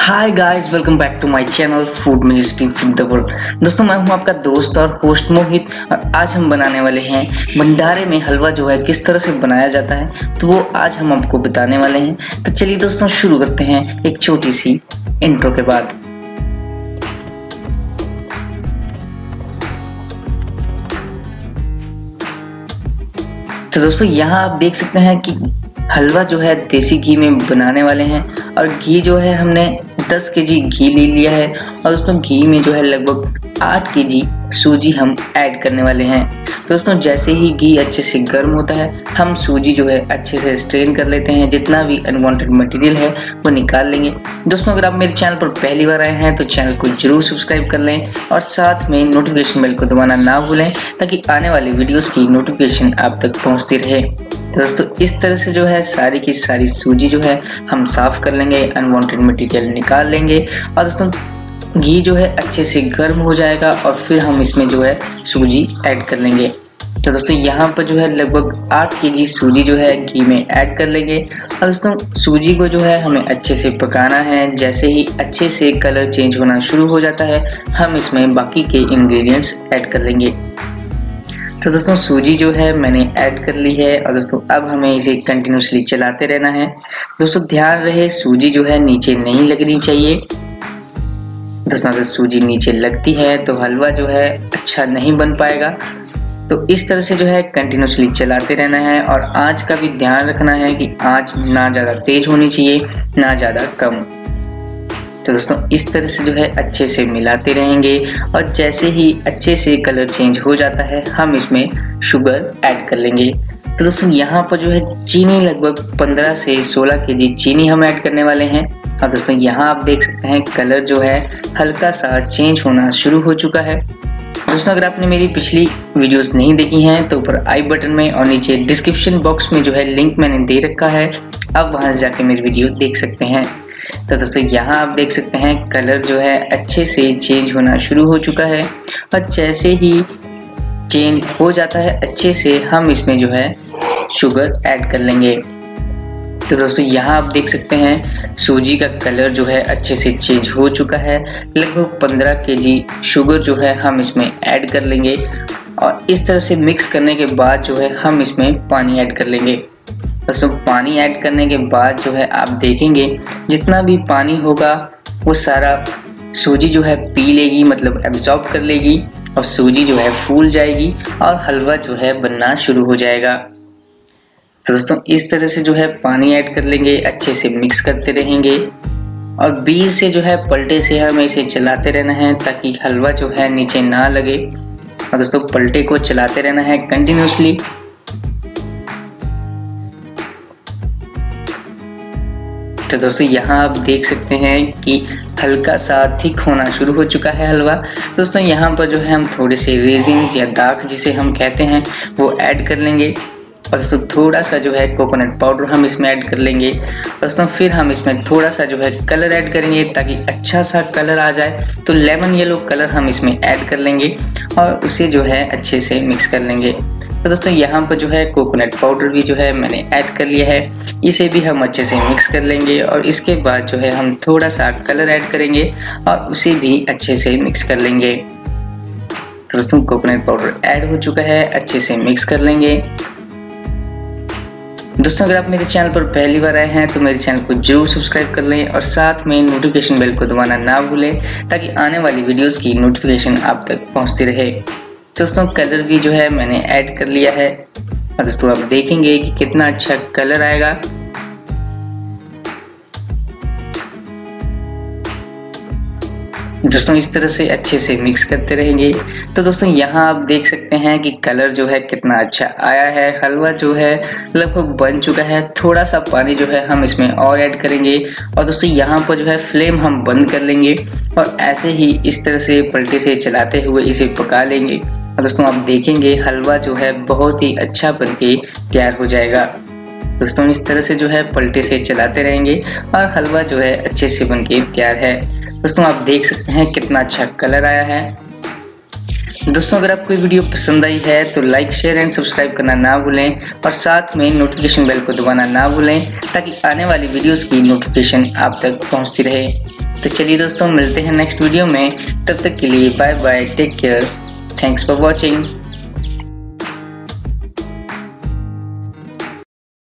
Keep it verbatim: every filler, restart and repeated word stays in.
Hi guys, welcome back to my channel food ministry from the world. दोस्तों, मैं हूं आपका दोस्त और होस्ट मोहित, और आज हम बनाने वाले हैं भंडारे में हलवा जो है किस तरह से बनाया जाता है, तो वो आज हम आपको बताने वाले हैं। तो चलिए दोस्तों, शुरू करते हैं एक छोटी सी इंट्रो के बाद। तो दोस्तों, यहाँ आप देख सकते हैं कि हलवा जो है देसी घी में बनाने वाले हैं, और घी जो है हमने दस केजी घी ले लिया है, और उसमें घी में जो है लगभग आठ केजी सूजी हम ऐड करने वाले हैं। तो दोस्तों, जैसे ही घी अच्छे से गर्म होता है, हम सूजी जो है अच्छे से स्ट्रेन कर लेते हैं, जितना भी अनवांटेड मटेरियल है वो निकाल लेंगे। दोस्तों, अगर आप मेरे चैनल पर पहली बार आए हैं तो चैनल को जरूर सब्सक्राइब कर लें, और साथ में नोटिफिकेशन बेल को दबाना ना भूलें, ताकि आने वाली वीडियोज़ की नोटिफिकेशन आप तक पहुँचती रहे। दोस्तों, इस तरह से जो है सारी की सारी सूजी जो है हम साफ़ कर लेंगे, अनवांटेड मटेरियल निकाल लेंगे, और दोस्तों घी जो है अच्छे से गर्म हो जाएगा, और फिर हम इसमें जो है सूजी ऐड कर लेंगे। तो दोस्तों, यहाँ पर जो है लगभग आठ केजी सूजी जो है घी में ऐड कर लेंगे, और दोस्तों सूजी को जो है हमें अच्छे से पकाना है। जैसे ही अच्छे से कलर चेंज होना शुरू हो जाता है, हम इसमें बाकी के इंग्रेडिएंट्स ऐड कर लेंगे। तो दोस्तों, सूजी जो है मैंने ऐड कर ली है, और दोस्तों अब हमें इसे कंटिन्यूसली चलाते रहना है। दोस्तों, ध्यान रहे सूजी जो है नीचे नहीं लगनी चाहिए। दोस्तों, अगर सूजी नीचे लगती है तो हलवा जो है अच्छा नहीं बन पाएगा। तो इस तरह से जो है कंटिन्यूसली चलाते रहना है, और आंच का भी ध्यान रखना है कि आंच ना ज़्यादा तेज होनी चाहिए ना ज़्यादा कम। तो दोस्तों, इस तरह से जो है अच्छे से मिलाते रहेंगे, और जैसे ही अच्छे से कलर चेंज हो जाता है, हम इसमें शुगर ऐड कर लेंगे। तो दोस्तों, यहाँ पर जो है चीनी लगभग पंद्रह से सोलह केजी चीनी हम ऐड करने वाले हैं। और दोस्तों, यहाँ आप देख सकते हैं कलर जो है हल्का सा चेंज होना शुरू हो चुका है। दोस्तों, अगर आपने मेरी पिछली वीडियोस नहीं देखी हैं तो ऊपर आई बटन में और नीचे डिस्क्रिप्शन बॉक्स में जो है लिंक मैंने दे रखा है, आप वहाँ से जाके मेरी वीडियो देख सकते हैं। तो दोस्तों, यहाँ आप देख सकते हैं कलर जो है अच्छे से चेंज होना शुरू हो चुका है, और जैसे ही चेंज हो जाता है अच्छे से, हम इसमें जो है शुगर ऐड कर लेंगे। तो दोस्तों, यहाँ आप देख सकते हैं सूजी का कलर जो है अच्छे से चेंज हो चुका है। लगभग पंद्रह केजी शुगर जो है हम इसमें ऐड कर लेंगे, और इस तरह से मिक्स करने के बाद जो है हम इसमें पानी ऐड कर लेंगे। दोस्तों, पानी ऐड करने के बाद जो है आप देखेंगे जितना भी पानी होगा वो सारा सूजी जो है पी लेगी, मतलब एब्जॉर्ब कर लेगी, और सूजी जो है फूल जाएगी, और हलवा जो है बनना शुरू हो जाएगा। तो दोस्तों, इस तरह से जो है पानी ऐड कर लेंगे, अच्छे से मिक्स करते रहेंगे, और बीच से जो है पलटे से हमें इसे चलाते रहना है ताकि हलवा जो है नीचे ना लगे। और दोस्तों, पलटे को चलाते रहना है कंटिन्यूसली। तो दोस्तों, यहाँ आप देख सकते हैं कि हल्का सा थिक होना शुरू हो चुका है हलवा। दोस्तों, यहाँ पर जो है हम थोड़े से रेजिन्स या दाख जिसे हम कहते हैं वो ऐड कर लेंगे, और दोस्तों थोड़ा सा जो है कोकोनट पाउडर हम इसमें ऐड कर लेंगे। दोस्तों, फिर हम इसमें थोड़ा सा जो है कलर ऐड करेंगे ताकि अच्छा सा कलर आ जाए। तो लेमन येलो कलर हम इसमें ऐड कर लेंगे, और उसे जो है अच्छे से मिक्स कर लेंगे। तो दोस्तों, यहाँ पर जो है कोकोनट पाउडर भी जो है मैंने ऐड कर लिया है, इसे भी हम अच्छे से मिक्स कर लेंगे, और इसके बाद जो है हम थोड़ा सा कलर ऐड करेंगे, और उसे भी अच्छे से मिक्स कर लेंगे। तो दोस्तों, कोकोनट पाउडर ऐड हो चुका है, अच्छे से मिक्स कर लेंगे। दोस्तों, अगर आप मेरे चैनल पर पहली बार आए हैं तो मेरे चैनल को जरूर सब्सक्राइब कर लें, और साथ में नोटिफिकेशन बेल को दबाना ना भूलें, ताकि आने वाली वीडियोज़ की नोटिफिकेशन आप तक पहुँचती रहे। दोस्तों, कलर भी जो है मैंने ऐड कर लिया है, और दोस्तों आप देखेंगे कि कितना अच्छा कलर आएगा। दोस्तों, इस तरह से अच्छे से मिक्स करते रहेंगे। तो दोस्तों, यहाँ आप देख सकते हैं कि कलर जो है कितना अच्छा आया है। हलवा जो है लगभग बन चुका है। थोड़ा सा पानी जो है हम इसमें और ऐड करेंगे, और दोस्तों यहाँ पर जो है फ्लेम हम बंद कर लेंगे, और ऐसे ही इस तरह से पलटे से चलाते हुए इसे पका लेंगे। और दोस्तों, आप देखेंगे हलवा जो है बहुत ही अच्छा बन के तैयार हो जाएगा। दोस्तों, इस तरह से जो है पलटे से चलाते रहेंगे, और हलवा जो है अच्छे से बन के तैयार है। दोस्तों, आप देख सकते हैं कितना अच्छा कलर आया है। दोस्तों, अगर आपको वीडियो पसंद आई है तो लाइक, शेयर एंड सब्सक्राइब करना ना भूलें, और साथ में नोटिफिकेशन बेल को दबाना ना भूलें, ताकि आने वाली वीडियोस की नोटिफिकेशन आप तक पहुंचती रहे। तो चलिए दोस्तों, मिलते हैं नेक्स्ट वीडियो में। तब तक के लिए bye bye, take care, thanks for watching.